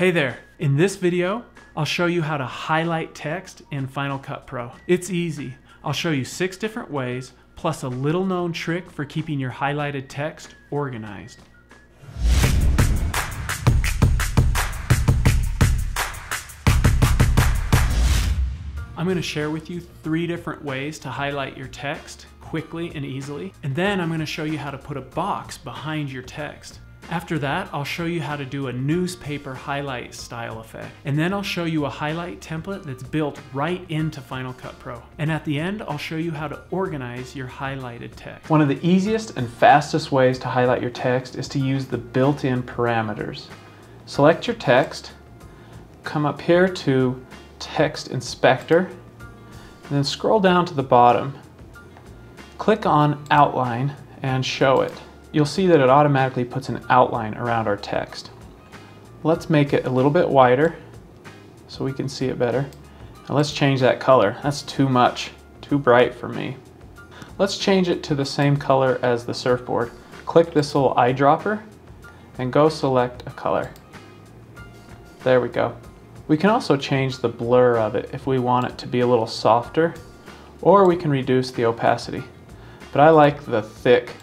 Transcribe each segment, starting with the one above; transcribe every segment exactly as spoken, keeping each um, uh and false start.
Hey there, in this video, I'll show you how to highlight text in Final Cut Pro. It's easy. I'll show you six different ways, plus a little known trick for keeping your highlighted text organized. I'm going to share with you three different ways to highlight your text quickly and easily, and then I'm going to show you how to put a box behind your text. After that, I'll show you how to do a newspaper highlight style effect. And then I'll show you a highlight template that's built right into Final Cut Pro. And at the end, I'll show you how to organize your highlighted text. One of the easiest and fastest ways to highlight your text is to use the built-in parameters. Select your text, come up here to Text Inspector, and then scroll down to the bottom. Click on Outline and show it. You'll see that it automatically puts an outline around our text. Let's make it a little bit wider so we can see it better. Now let's change that color. That's too much, too bright for me. Let's change it to the same color as the surfboard. Click this little eyedropper and go select a color. There we go. We can also change the blur of it if we want it to be a little softer, or we can reduce the opacity. But I like the thick,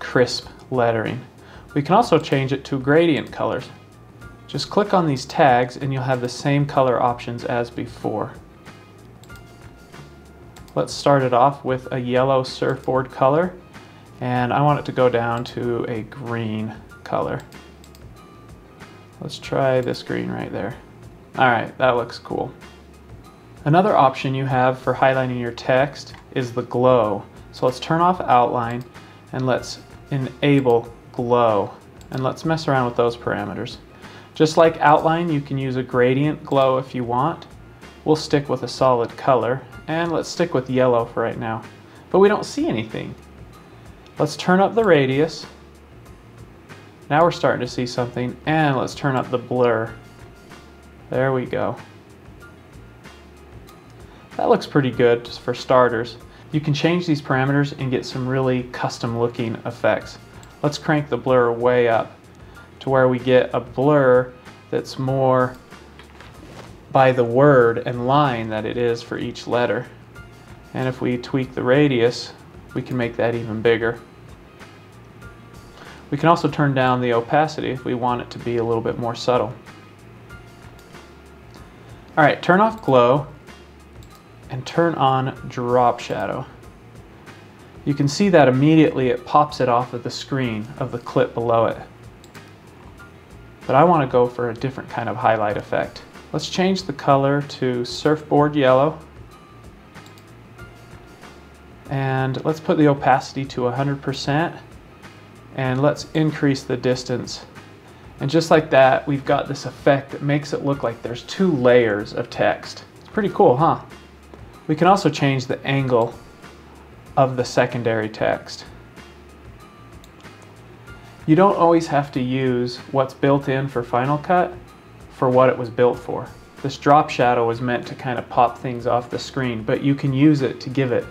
crisp lettering. We can also change it to gradient colors. Just click on these tags and you'll have the same color options as before. Let's start it off with a yellow surfboard color, and I want it to go down to a green color. Let's try this green right there. Alright, that looks cool. Another option you have for highlighting your text is the glow. So let's turn off outline and let's enable glow, and let's mess around with those parameters. Just like outline, you can use a gradient glow if you want. We'll stick with a solid color, and let's stick with yellow for right now. But we don't see anything. Let's turn up the radius. Now we're starting to see something, and let's turn up the blur. There we go. That looks pretty good just for starters. You can change these parameters and get some really custom looking effects. Let's crank the blur way up to where we get a blur that's more by the word and line than it is for each letter. And if we tweak the radius, we can make that even bigger. We can also turn down the opacity if we want it to be a little bit more subtle. All right, turn off glow and turn on drop shadow. You can see that immediately it pops it off of the screen of the clip below it. But I want to go for a different kind of highlight effect. Let's change the color to surfboard yellow. And let's put the opacity to one hundred percent. And let's increase the distance. And just like that, we've got this effect that makes it look like there's two layers of text. It's pretty cool, huh? We can also change the angle of the secondary text. You don't always have to use what's built in for Final Cut for what it was built for. This drop shadow was meant to kind of pop things off the screen, but you can use it to give it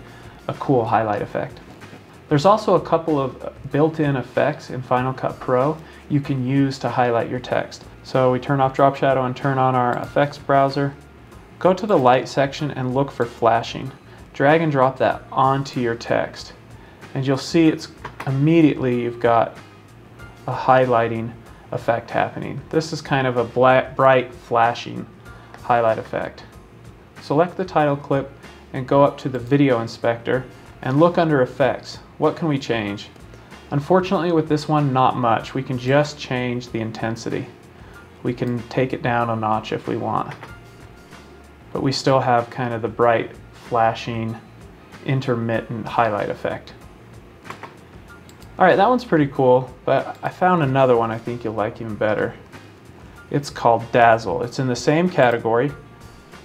a cool highlight effect. There's also a couple of built-in effects in Final Cut Pro you can use to highlight your text. So we turn off drop shadow and turn on our effects browser. Go to the light section and look for flashing. Drag and drop that onto your text. And you'll see it's immediately you've got a highlighting effect happening. This is kind of a black, bright flashing highlight effect. Select the title clip and go up to the video inspector and look under effects. What can we change? Unfortunately with this one, not much. We can just change the intensity. We can take it down a notch if we want. But we still have kind of the bright, flashing, intermittent highlight effect. All right, that one's pretty cool, but I found another one I think you'll like even better. It's called Dazzel. It's in the same category.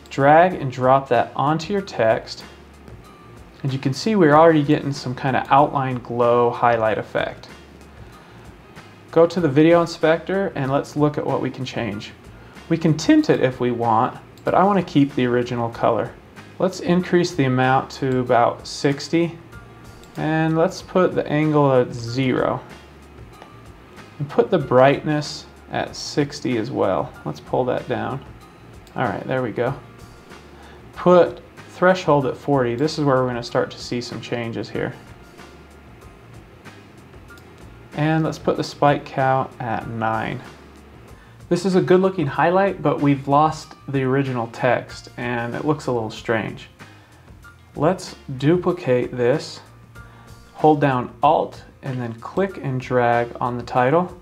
Drag and drop that onto your text, and you can see we're already getting some kind of outline glow highlight effect. Go to the video inspector, and let's look at what we can change. We can tint it if we want, but I want to keep the original color. Let's increase the amount to about sixty, and let's put the angle at zero. And put the brightness at sixty as well. Let's pull that down. All right, there we go. Put threshold at forty. This is where we're gonna start to see some changes here. And let's put the spike cow at nine. This is a good looking highlight, but we've lost the original text and it looks a little strange. Let's duplicate this, hold down Alt and then click and drag on the title,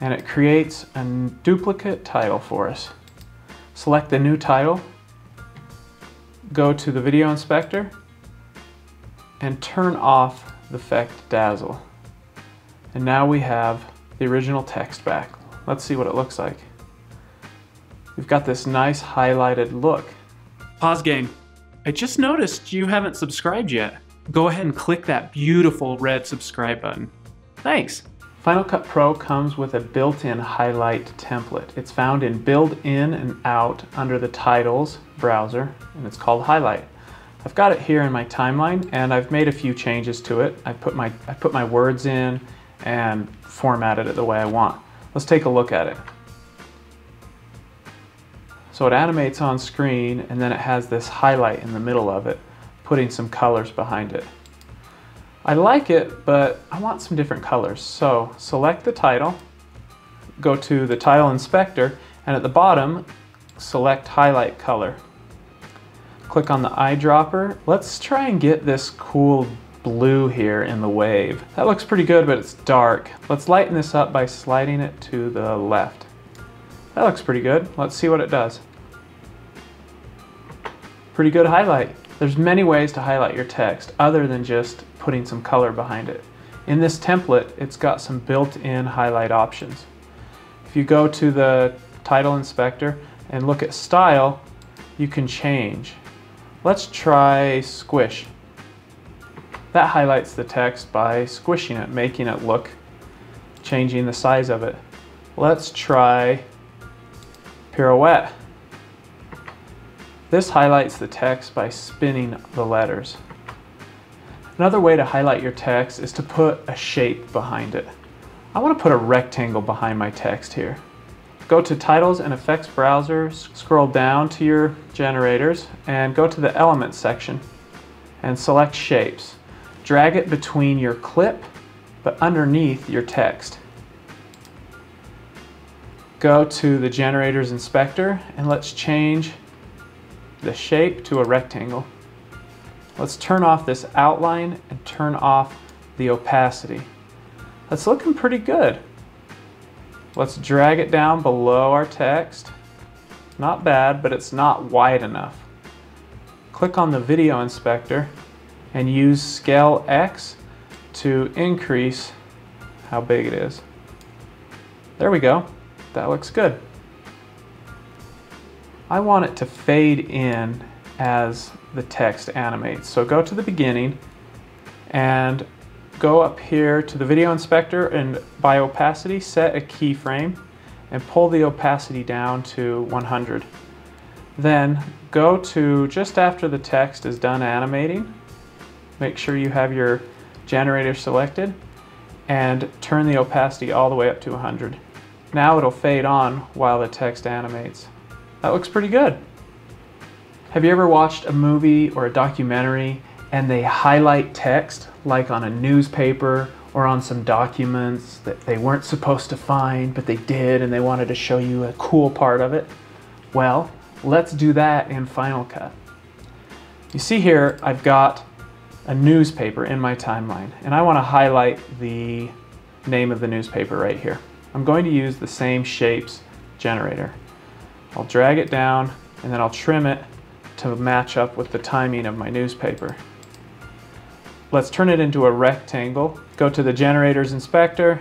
and it creates a duplicate title for us. Select the new title, go to the video inspector, and turn off the effect Dazzel. And now we have the original text back. Let's see what it looks like. We've got this nice highlighted look. Pause game. I just noticed you haven't subscribed yet. Go ahead and click that beautiful red subscribe button. Thanks. Final Cut Pro comes with a built-in highlight template. It's found in Build In and Out under the Titles browser, and it's called Highlight. I've got it here in my timeline, and I've made a few changes to it. I put my, I put my words in and formatted it the way I want. Let's take a look at it. So it animates on screen and then it has this highlight in the middle of it, putting some colors behind it. I like it, but I want some different colors. So select the title, go to the title inspector, and at the bottom, select highlight color. Click on the eyedropper. Let's try and get this cool blue here in the wave. That looks pretty good, but it's dark. Let's lighten this up by sliding it to the left. That looks pretty good. Let's see what it does. Pretty good highlight. There's many ways to highlight your text other than just putting some color behind it. In this template, it's got some built-in highlight options. If you go to the title inspector and look at style, you can change. Let's try squish. That highlights the text by squishing it, making it look, changing the size of it. Let's try pirouette. This highlights the text by spinning the letters. Another way to highlight your text is to put a shape behind it. I want to put a rectangle behind my text here. Go to Titles and Effects browser, scroll down to your generators, and go to the Elements section and select Shapes. Drag it between your clip, but underneath your text. Go to the Generators Inspector and let's change the shape to a rectangle. Let's turn off this outline and turn off the opacity. That's looking pretty good. Let's drag it down below our text. Not bad, but it's not wide enough. Click on the Video Inspector and use Scale X to increase how big it is. There we go. That looks good. I want it to fade in as the text animates. So go to the beginning and go up here to the Video Inspector and by opacity set a keyframe and pull the opacity down to one hundred. Then go to just after the text is done animating. Make sure you have your generator selected and turn the opacity all the way up to one hundred. Now it'll fade on while the text animates. That looks pretty good. Have you ever watched a movie or a documentary and they highlight text like on a newspaper or on some documents that they weren't supposed to find but they did and they wanted to show you a cool part of it? Well, let's do that in Final Cut. You see here I've got a newspaper in my timeline, and I want to highlight the name of the newspaper right here. I'm going to use the same shapes generator. I'll drag it down and then I'll trim it to match up with the timing of my newspaper. Let's turn it into a rectangle. Go to the Generators Inspector,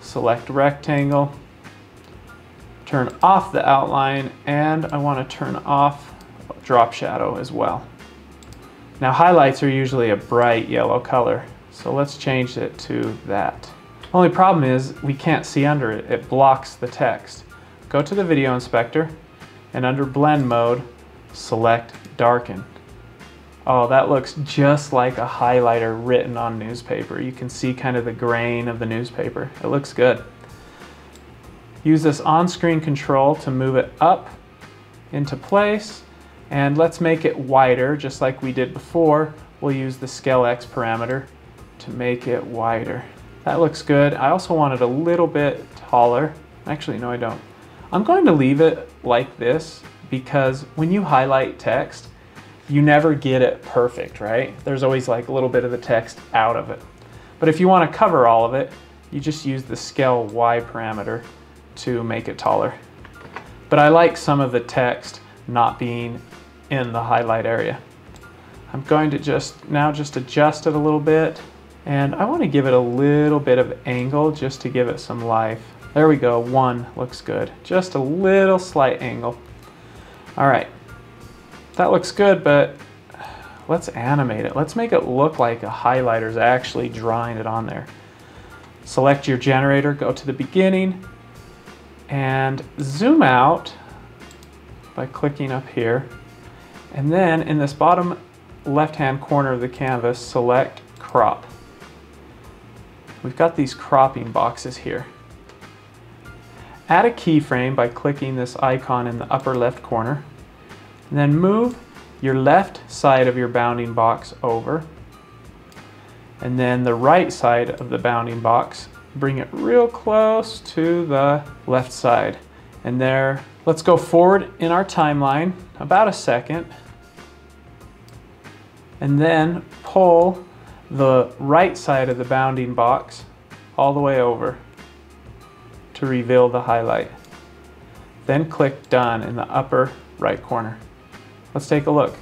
select Rectangle, turn off the outline, and I want to turn off drop shadow as well. Now highlights are usually a bright yellow color, so let's change it to that. Only problem is we can't see under it. It blocks the text. Go to the Video Inspector and under blend mode, select darken. Oh, that looks just like a highlighter written on newspaper. You can see kind of the grain of the newspaper. It looks good. Use this on-screen control to move it up into place, and let's make it wider just like we did before. We'll use the scale X parameter to make it wider. That looks good. I also want it a little bit taller. Actually, no, I don't. I'm going to leave it like this because when you highlight text, you never get it perfect, right? There's always like a little bit of the text out of it. But if you want to cover all of it, you just use the scale Y parameter to make it taller. But I like some of the text not being in the highlight area. I'm going to just now just adjust it a little bit, and I want to give it a little bit of angle just to give it some life. There we go, one looks good. Just a little slight angle. All right, that looks good, but let's animate it. Let's make it look like a highlighter's actually drawing it on there. Select your generator, go to the beginning, and zoom out by clicking up here. And then in this bottom left-hand corner of the canvas, select crop. We've got these cropping boxes here. Add a keyframe by clicking this icon in the upper left corner. And then move your left side of your bounding box over. And then the right side of the bounding box, bring it real close to the left side. And there, let's go forward in our timeline about a second. And then pull the right side of the bounding box all the way over to reveal the highlight. Then click done in the upper right corner. Let's take a look.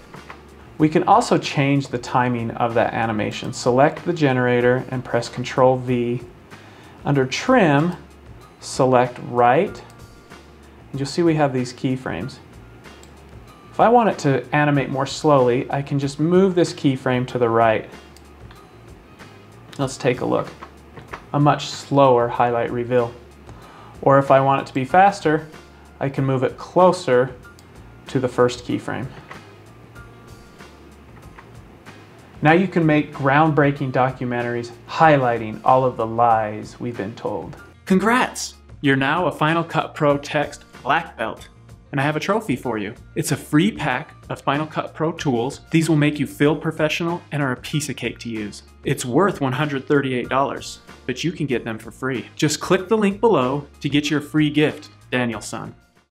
We can also change the timing of that animation. Select the generator and press Ctrl V. Under trim, select right, and you'll see we have these keyframes. If I want it to animate more slowly, I can just move this keyframe to the right. Let's take a look. A much slower highlight reveal. Or if I want it to be faster, I can move it closer to the first keyframe. Now you can make groundbreaking documentaries highlighting all of the lies we've been told. Congrats! You're now a Final Cut Pro Text Black Belt, and I have a trophy for you. It's a free pack of Final Cut Pro tools. These will make you feel professional and are a piece of cake to use. It's worth one hundred thirty-eight dollars, but you can get them for free. Just click the link below to get your free gift, Danielson.